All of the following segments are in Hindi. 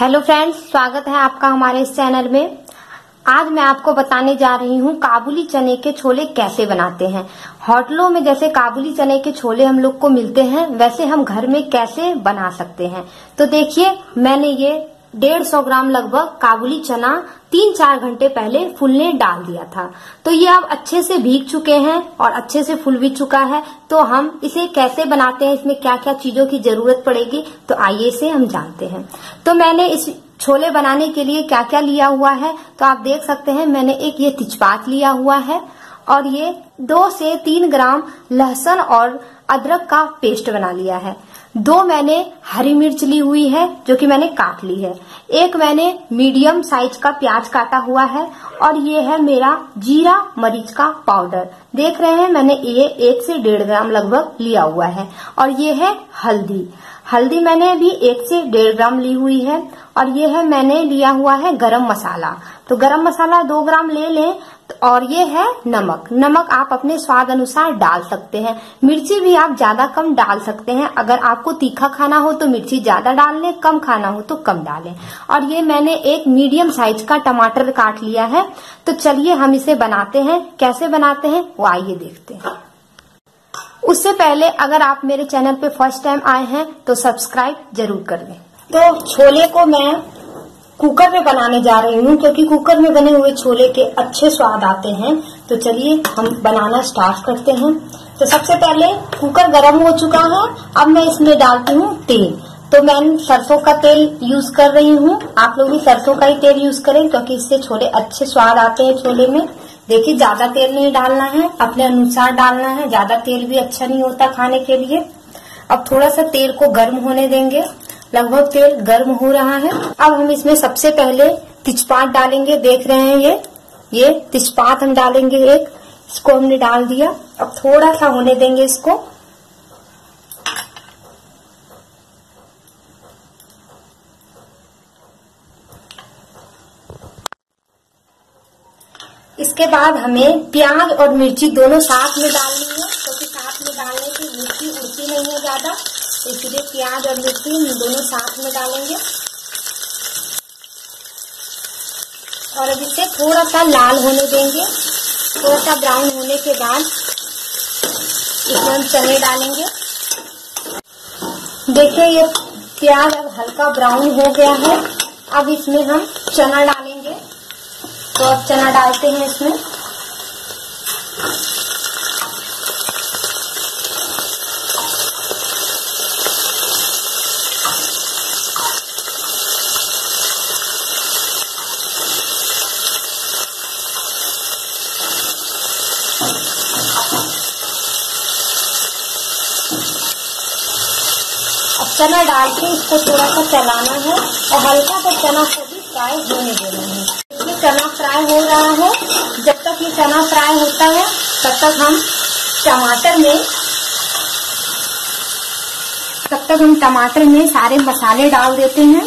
हेलो फ्रेंड्स, स्वागत है आपका हमारे इस चैनल में। आज मैं आपको बताने जा रही हूँ काबुली चने के छोले कैसे बनाते हैं। होटलों में जैसे काबुली चने के छोले हम लोग को मिलते हैं, वैसे हम घर में कैसे बना सकते हैं। तो देखिए, मैंने ये 150 ग्राम लगभग काबुली चना 3-4 घंटे पहले फूलने डाल दिया था। तो ये अब अच्छे से भीग चुके हैं और अच्छे से फूल भी चुका है। तो हम इसे कैसे बनाते हैं, इसमें क्या क्या चीजों की जरूरत पड़ेगी, तो आइए इसे हम जानते हैं। तो मैंने इस छोले बनाने के लिए क्या क्या लिया हुआ है, तो आप देख सकते हैं। मैंने एक ये तेजपात लिया हुआ है और ये 2 से 3 ग्राम लहसुन और अदरक का पेस्ट बना लिया है। 2 मैंने हरी मिर्च ली हुई है जो कि मैंने काट ली है। एक मैंने मीडियम साइज का प्याज काटा हुआ है और ये है मेरा जीरा मरीच का पाउडर। देख रहे हैं, मैंने ये 1 से 1.5 ग्राम लगभग लिया हुआ है। और ये है हल्दी। हल्दी मैंने भी 1 से 1.5 ग्राम ली हुई है। और ये है मैंने लिया हुआ है गरम मसाला। तो गरम मसाला 2 ग्राम ले लें। और ये है नमक। नमक आप अपने स्वाद अनुसार डाल सकते हैं। मिर्ची भी आप ज्यादा कम डाल सकते हैं। अगर आपको तीखा खाना हो तो मिर्ची ज्यादा डाल लें, कम खाना हो तो कम डालें। और ये मैंने एक मीडियम साइज का टमाटर काट लिया है। तो चलिए हम इसे बनाते हैं। कैसे बनाते हैं वो आइए देखते हैं। उससे पहले अगर आप मेरे चैनल पे फर्स्ट टाइम आए हैं तो सब्सक्राइब जरूर कर लें। तो छोले को मैं कुकर में बनाने जा रही हूँ क्योंकि कुकर में बने हुए छोले के अच्छे स्वाद आते हैं। तो चलिए हम बनाना स्टार्ट करते हैं। तो सबसे पहले कुकर गर्म हो चुका है। अब मैं इसमें डालती हूँ तेल। तो मैं सरसों का तेल यूज कर रही हूँ। आप लोग भी सरसों का ही तेल यूज करें क्योंकि इससे छोले अच्छे स्वाद आते हैं। छोले में देखिए ज्यादा तेल नहीं डालना है, अपने अनुसार डालना है। ज्यादा तेल भी अच्छा नहीं होता खाने के लिए। अब थोड़ा सा तेल को गर्म होने देंगे। लगभग तेल गर्म हो रहा है। अब हम इसमें सबसे पहले तेजपात डालेंगे। देख रहे हैं ये तेजपात हम डालेंगे। एक इसको हमने डाल दिया। अब थोड़ा सा होने देंगे इसको। इसके बाद हमें प्याज और मिर्ची दोनों साथ में डालनी है क्योंकि साथ में डालने से मिर्ची उड़ती नहीं है ज्यादा, इसलिए प्याज और मिर्ची हम दोनों साथ में डालेंगे। और अब इसे थोड़ा सा लाल होने देंगे। थोड़ा सा ब्राउन होने के बाद इसमें हम चने डालेंगे। देखिए ये प्याज अब हल्का ब्राउन हो गया है। अब इसमें हम चना डालेंगे। तो अब चना डालते हैं इसमें। चना डाल के इसको थोड़ा सा चलाना है और हल्का सा चना को भी फ्राई होने देना है। इसमें चना फ्राई हो रहा है। जब तक ये चना फ्राई होता है तब तक हम टमाटर में सारे मसाले डाल देते हैं।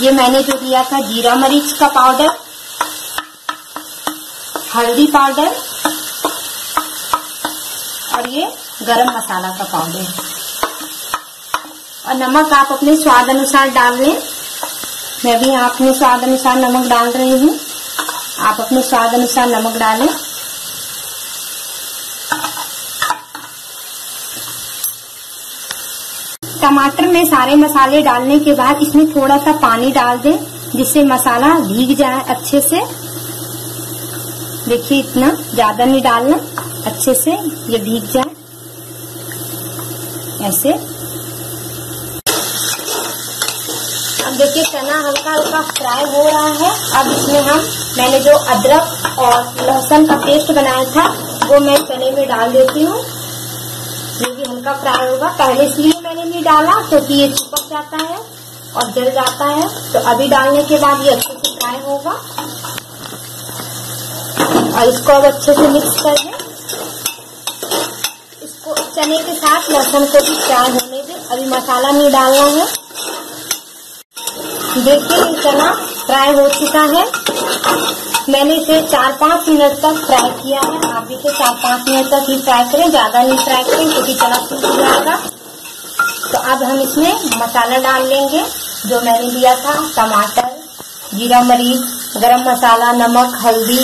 ये मैंने जो लिया था जीरा मरीच का पाउडर, हल्दी पाउडर और ये गरम मसाला का पाउडर और नमक आप अपने स्वाद अनुसार डाल लें। मैं भी अपने स्वाद अनुसार नमक डाल रही हूँ। आप अपने स्वाद अनुसार नमक डालें। टमाटर में सारे मसाले डालने के बाद इसमें थोड़ा सा पानी डाल दें जिससे मसाला भीग जाए अच्छे से। देखिए इतना ज्यादा नहीं डालना, अच्छे से ये भीग जाए ऐसे। देखिए चना हल्का हल्का फ्राई हो रहा है। अब इसमें मैंने जो अदरक और लहसुन का पेस्ट बनाया था वो मैं चने में डाल देती हूँ। ये भी हल्का फ्राई होगा। पहले इसलिए मैंने नहीं डाला क्योंकि ये चिपक जाता है और जल जाता है। तो अभी डालने के बाद ये अच्छे से फ्राई होगा और इसको अब अच्छे से मिक्स कर लें। इसको चने के साथ लहसुन को भी फ्राई होने दें। अभी मसाला नहीं डालना है। देखिए चना फ्राई हो चुका है। मैंने इसे 4-5 मिनट तक फ्राई किया है। आप इसे 4-5 मिनट तक ही फ्राई करें, ज्यादा नहीं फ्राई करें क्योंकि चना सूख जाएगा। तो अब हम इसमें मसाला डाल लेंगे। जो मैंने लिया था, टमाटर, जीरा, मरीच, गरम मसाला, नमक, हल्दी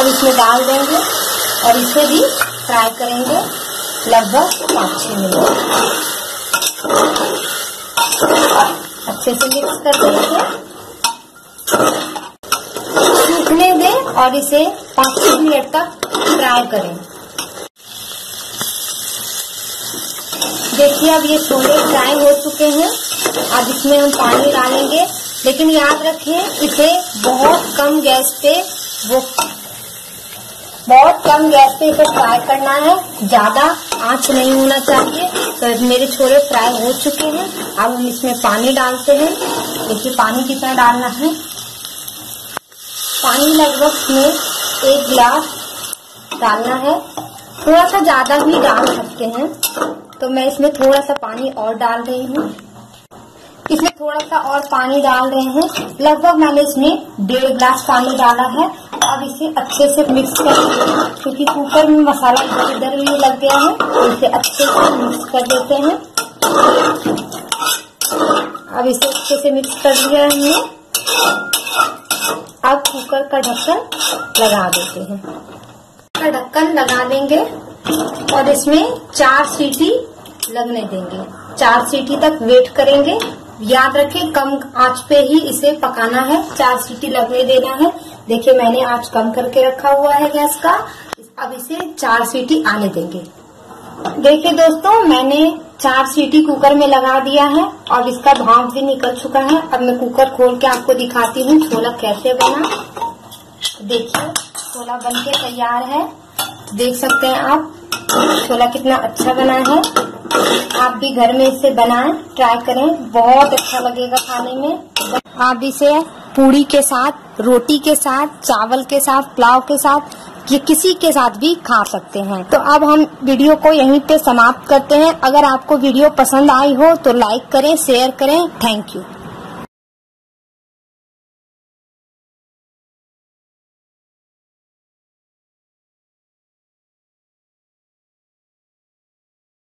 अब इसमें डाल देंगे और इसे भी फ्राई करेंगे लगभग 5-6 मिनट। अच्छे से मिक्स कर देंगे, सूखने दें और इसे 5-6 मिनट तक फ्राई करें। देखिए अब ये छोले फ्राई हो चुके हैं। अब इसमें हम पानी डालेंगे, लेकिन याद रखें इसे बहुत कम गैस पे इसे फ्राई करना है, ज्यादा आंच नहीं होना चाहिए। तो मेरे छोले फ्राई हो चुके हैं। अब हम इसमें पानी डालते हैं। देखिए पानी कितना डालना है, पानी लगभग में 1 गिलास डालना है, थोड़ा सा ज्यादा भी डाल सकते हैं। तो मैं इसमें थोड़ा सा पानी और डाल रही हूँ, इसमें थोड़ा सा और पानी डाल रहे हैं। लगभग मैंने इसमें 1.5 गिलास पानी डाला है। अब इसे अच्छे से मिक्स करेंगे, क्योंकि कुकर में मसाला इधर उधर भी लग गया है, तो इसे अच्छे से मिक्स कर देते हैं। अब इसे अच्छे से मिक्स कर दिया हमने। अब कुकर का ढक्कन लगा देते हैं, का ढक्कन लगा देंगे और इसमें 4 सीटी लगने देंगे। 4 सीटी तक वेट करेंगे। याद रखें कम आंच पे ही इसे पकाना है, 4 सीटी लगने देना है। देखिए मैंने आंच कम करके रखा हुआ है गैस का। अब इसे 4 सीटी आने देंगे। देखिए दोस्तों मैंने 4 सीटी कुकर में लगा दिया है और इसका भाप भी निकल चुका है। अब मैं कुकर खोल के आपको दिखाती हूँ छोला कैसे बना। देखिए छोला बन के तैयार है, देख सकते हैं आप छोला कितना अच्छा बना है। आप भी घर में इसे बनाएं, ट्राई करें, बहुत अच्छा लगेगा खाने में। आप इसे पूरी के साथ, रोटी के साथ, चावल के साथ, पुलाव के साथ, ये किसी के साथ भी खा सकते हैं। तो अब हम वीडियो को यहीं पे समाप्त करते हैं। अगर आपको वीडियो पसंद आई हो तो लाइक करें, शेयर करें। Thank you.